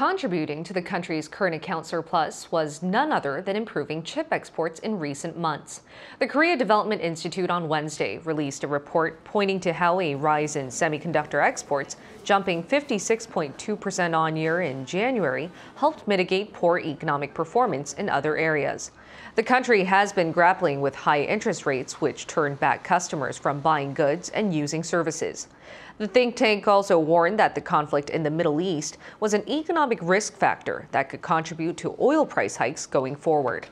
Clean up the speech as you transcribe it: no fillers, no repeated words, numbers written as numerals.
Contributing to the country's current account surplus was none other than improving chip exports in recent months. The Korea Development Institute on Wednesday released a report pointing to how a rise in semiconductor exports, jumping 56.2% on-year in January, helped mitigate poor economic performance in other areas. The country has been grappling with high interest rates, which turned back customers from buying goods and using services. The think tank also warned that the conflict in the Middle East was an economic risk factor that could contribute to oil price hikes going forward.